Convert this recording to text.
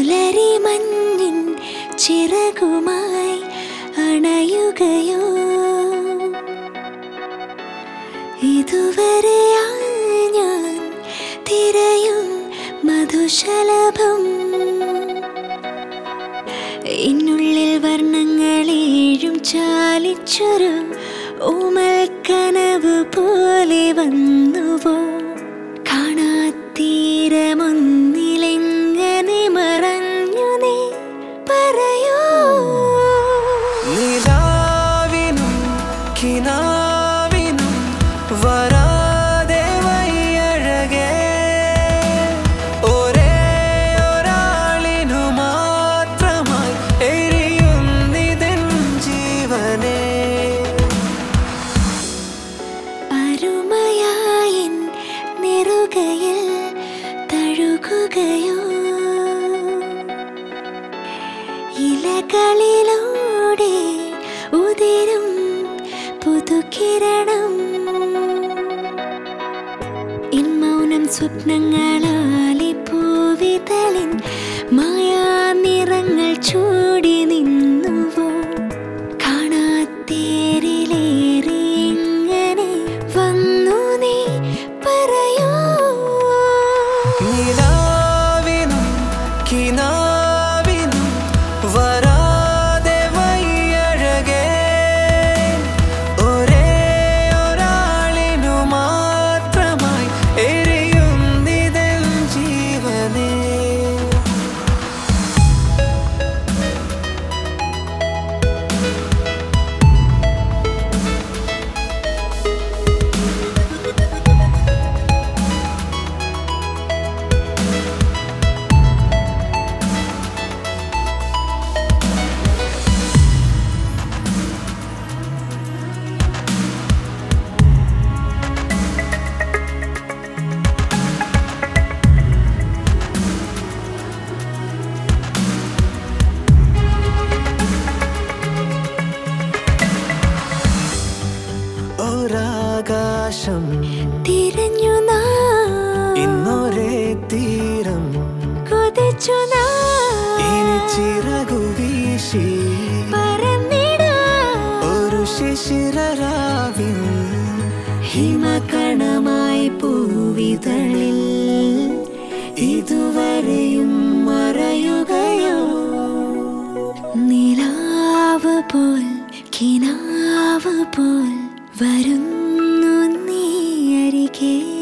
പുലരി മഞ്ഞിൻ ചിറകുമായി അണയുകയോ. ഇതുവരെയായി ഞാൻ തിരയും മധുശലഭം, ഇന്നുള്ളിൽ വർണ്ണങ്ങളേഴും ചാലിച്ചൊരു ഊമൽ കനവ് പോലെ വന്നുവോ. കാണാത്തീരമൊന്നിലെങ്ങനെ മറഞ്ഞു നീ പറയോ? നിലാവിനും കിനാവിനും വരാതെ വയ്യഴകേ, ഒരേ ഒരാളിനു മാത്രമായി എരിയുന്നിതൻ ജീവനേ. അരുമയായിൻ നെറുകയിൽ തഴുകുകയോ, ഇലകളിലൂടെ ഉതിരും പുതുകിരണം. ഇൻ മൗനം സ്വപ്നങ്ങളാലെ പൂവിതളിൻ മായാ നിറങ്ങൾ ചൂടി നിന്നുവോ. കാണാത്തേരിലേറി എങ്ങനെ വന്നു നീ പറയോ? നിലാവിനും കിനാവിനും വരാതെ വയ്യഴകേ, ഒരേ ഒരാളിനു മാത്രമായി എരിയുന്നിതൻ ജീവനേ. ഒരാകാശം തിരഞ്ഞു നാം, ഇന്നൊരേ തീരം കൊതിച്ചു നാം. ഇനി ചിറകു വീശി പറന്നിടാം, ഒരു ശിശിരരാവിൻ ഹിമകണമായി പൂവിതളിൽ. ഇതുവരെയും മറയുകയോ, നിലാവ് പോൽ കിനാവ് പോൽ വരുന്നു നീ അരികെ.